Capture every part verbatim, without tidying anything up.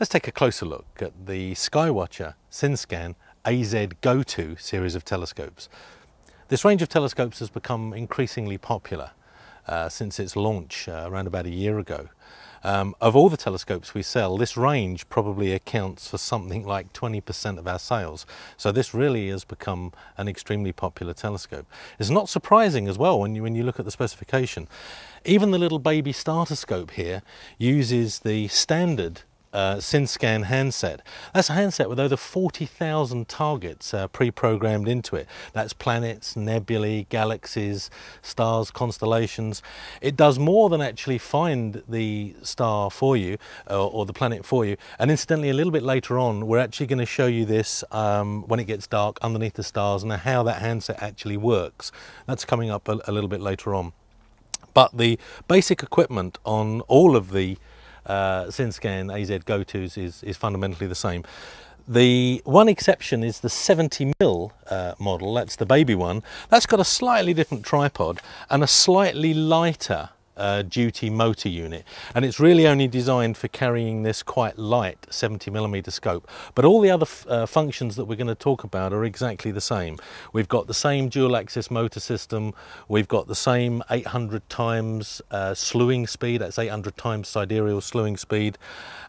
Let's take a closer look at the Skywatcher SynScan A Z Go two series of telescopes. This range of telescopes has become increasingly popular uh, since its launch uh, around about a year ago. Um, of all the telescopes we sell, this range probably accounts for something like twenty percent of our sales. So this really has become an extremely popular telescope. It's not surprising as well when you, when you look at the specification. Even the little baby starter scope here uses the standard uh, SynScan handset. That's a handset with over forty thousand targets uh, pre-programmed into it. That's planets, nebulae, galaxies, stars, constellations. It does more than actually find the star for you uh, or the planet for you. And incidentally, a little bit later on, we're actually going to show you this um, when it gets dark underneath the stars and how that handset actually works. That's coming up a, a little bit later on. But the basic equipment on all of the Uh, SynScan A Z Go twos is, is fundamentally the same. The one exception is the seventy mil uh, model, that's the baby one. That's got a slightly different tripod and a slightly lighter uh, duty motor unit. And it's really only designed for carrying this quite light seventy millimeter scope. But all the other f uh, functions that we're going to talk about are exactly the same. We've got the same dual axis motor system. We've got the same eight hundred times uh, slewing speed. That's eight hundred times sidereal slewing speed,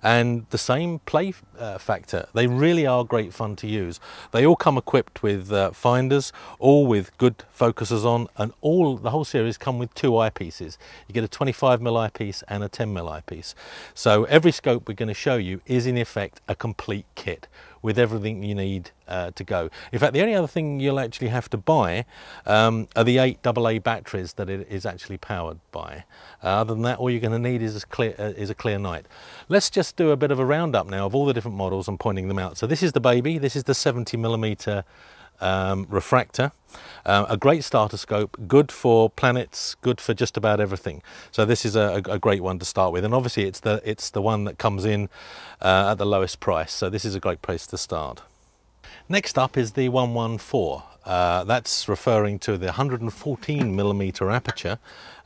and the same play uh, factor. They really are great fun to use. They all come equipped with uh, finders, all with good focuses on, and all the whole series come with two eyepieces. You get a twenty-five mil eyepiece and a ten mil eyepiece. So every scope we're going to show you is in effect a complete kit with everything you need uh, to go. In fact, the only other thing you'll actually have to buy um, are the eight double A batteries that it is actually powered by. Uh, other than that, all you're going to need is a, clear, uh, is a clear night. Let's just do a bit of a roundup now of all the different models and pointing them out. So this is the baby, this is the seventy millimeter Um, refractor, um, a great starter scope, good for planets, good for just about everything. So this is a, a great one to start with, and obviously it's the it's the one that comes in uh, at the lowest price, so this is a great place to start. Next up is the one one four. Uh, that's referring to the one hundred fourteen millimeter aperture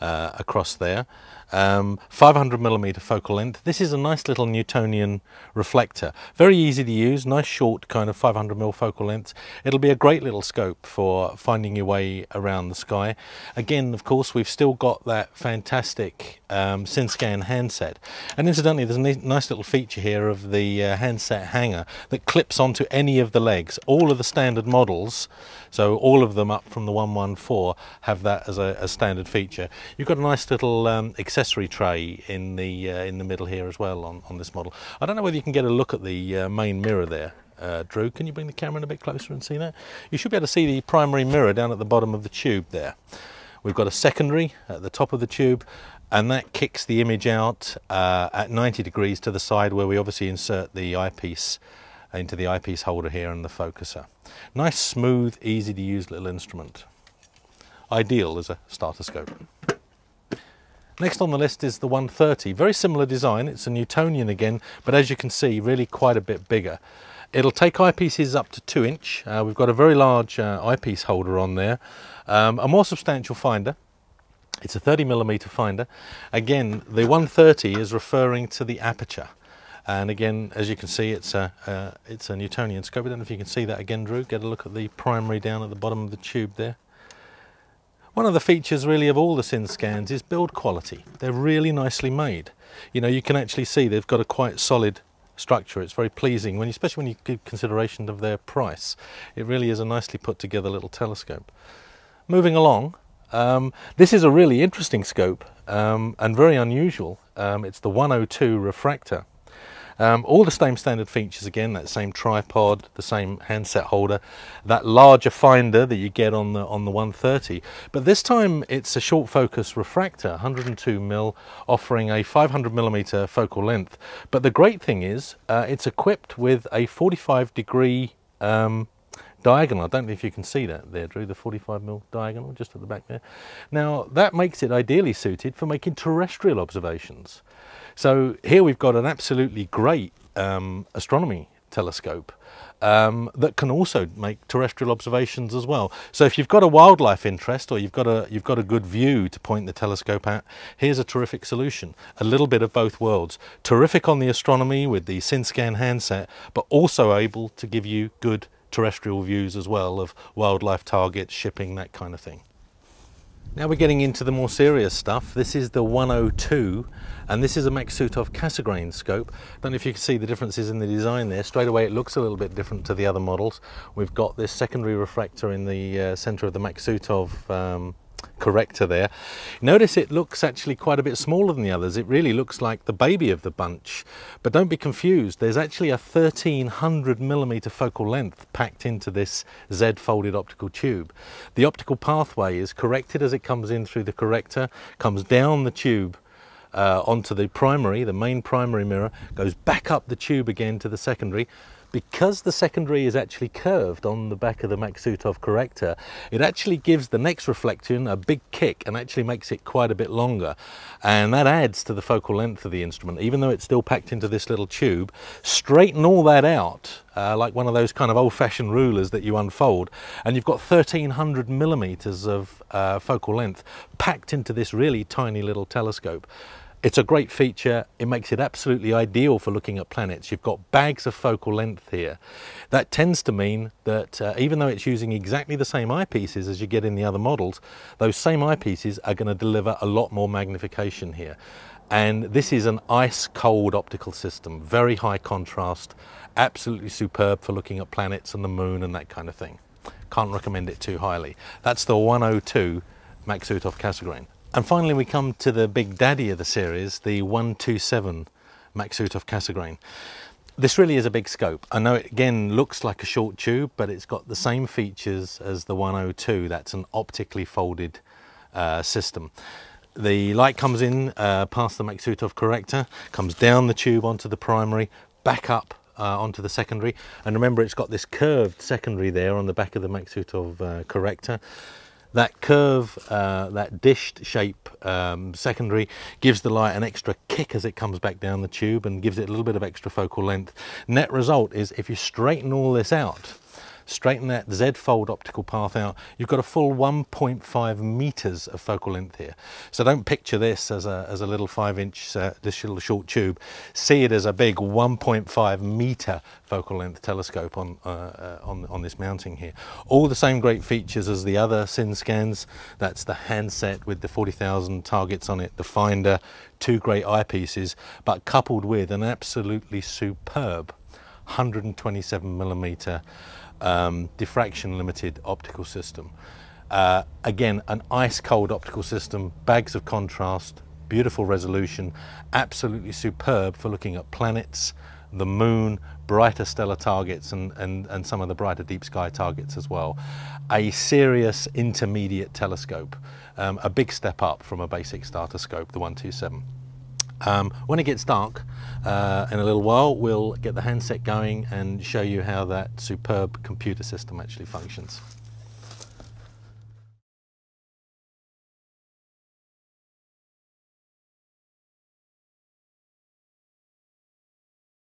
uh, across there, um, five hundred millimeter focal length. This is a nice little Newtonian reflector. Very easy to use, nice short kind of five hundred mil focal length. It'll be a great little scope for finding your way around the sky. Again, of course, we've still got that fantastic um, SynScan handset. And incidentally, there's a nice little feature here of the uh, handset hanger that clips onto any of the legs. All of the standard models, so all of them up from the one one four, have that as a, a standard feature. You've got a nice little um, accessory tray in the uh, in the middle here as well on, on this model. I don't know whether you can get a look at the uh, main mirror there. Uh, Drew, can you bring the camera in a bit closer and see that? You should be able to see the primary mirror down at the bottom of the tube there. We've got a secondary at the top of the tube, and that kicks the image out uh, at ninety degrees to the side, where we obviously insert the eyepiece into the eyepiece holder here and the focuser. Nice, smooth, easy to use little instrument. Ideal as a starter scope. Next on the list is the one thirty. Very similar design, it's a Newtonian again, but as you can see, really quite a bit bigger. It'll take eyepieces up to two inch. Uh, we've got a very large uh, eyepiece holder on there. Um, a more substantial finder. It's a thirty millimeter finder. Again, the one thirty is referring to the aperture. And again, as you can see, it's a, uh, it's a Newtonian scope. I don't know if you can see that again, Drew. Get a look at the primary down at the bottom of the tube there. One of the features really of all the SynScans is build quality. They're really nicely made. You know, you can actually see they've got a quite solid structure. It's very pleasing, when, especially when you give consideration of their price. It really is a nicely put together little telescope. Moving along, um, this is a really interesting scope um, and very unusual. Um, it's the one oh two refractor. Um, all the same standard features again, that same tripod, the same handset holder, that larger finder that you get on the on the one thirty, but this time it's a short focus refractor, one hundred two mil, offering a five hundred millimeter focal length. But the great thing is uh, it's equipped with a forty-five degree um, diagonal. I don't know if you can see that there, Drew, the forty-five mil diagonal just at the back there. Now that makes it ideally suited for making terrestrial observations. So here we've got an absolutely great um, astronomy telescope um, that can also make terrestrial observations as well. So if you've got a wildlife interest, or you've got a you've got a good view to point the telescope at, here's a terrific solution. A little bit of both worlds. Terrific on the astronomy with the SynScan handset, but also able to give you good terrestrial views as well of wildlife targets, shipping, that kind of thing. Now we're getting into the more serious stuff. This is the one oh two, and this is a Maksutov Cassegrain scope. Don't know if you can see the differences in the design there. Straight away it looks a little bit different to the other models. We've got this secondary refractor in the uh, center of the Maksutov um, corrector there. Notice it looks actually quite a bit smaller than the others. It really looks like the baby of the bunch, but don't be confused. There's actually a thirteen hundred millimeter focal length packed into this Z-folded optical tube. The optical pathway is corrected as it comes in through the corrector, comes down the tube uh, onto the primary, the main primary mirror, goes back up the tube again to the secondary. Because the secondary is actually curved on the back of the Maksutov corrector, it actually gives the next reflection a big kick and actually makes it quite a bit longer. And that adds to the focal length of the instrument, even though it's still packed into this little tube. Straighten all that out, uh, like one of those kind of old-fashioned rulers that you unfold, and you've got thirteen hundred millimeters of uh, focal length packed into this really tiny little telescope. It's a great feature. It makes it absolutely ideal for looking at planets. You've got bags of focal length here. That tends to mean that uh, even though it's using exactly the same eyepieces as you get in the other models, those same eyepieces are going to deliver a lot more magnification here. And this is an ice-cold optical system, very high contrast, absolutely superb for looking at planets and the moon and that kind of thing. Can't recommend it too highly. That's the one oh two Maksutov Cassegrain. And finally we come to the big daddy of the series, the one two seven Maksutov Cassegrain. This really is a big scope. I know it again looks like a short tube, but it's got the same features as the one oh two. That's an optically folded uh, system. The light comes in uh, past the Maksutov corrector, comes down the tube onto the primary, back up Uh, onto the secondary. And remember, it's got this curved secondary there on the back of the Maksutov uh, corrector. That curve, uh, that dished shape um, secondary gives the light an extra kick as it comes back down the tube and gives it a little bit of extra focal length. Net result is, if you straighten all this out, straighten that Z-fold optical path out, you've got a full one point five meters of focal length here. So don't picture this as a, as a little five inch, uh, this little short tube. See it as a big one point five meter focal length telescope on, uh, uh, on, on this mounting here. All the same great features as the other SynScans. That's the handset with the forty thousand targets on it, the finder, two great eyepieces, but coupled with an absolutely superb one hundred twenty-seven millimeter Um, diffraction limited optical system. Uh, again, an ice cold optical system, bags of contrast, beautiful resolution, absolutely superb for looking at planets, the moon, brighter stellar targets, and, and, and some of the brighter deep sky targets as well. A serious intermediate telescope, um, a big step up from a basic starter scope, the one two seven. Um, when it gets dark, uh, in a little while, we'll get the handset going and show you how that superb computer system actually functions.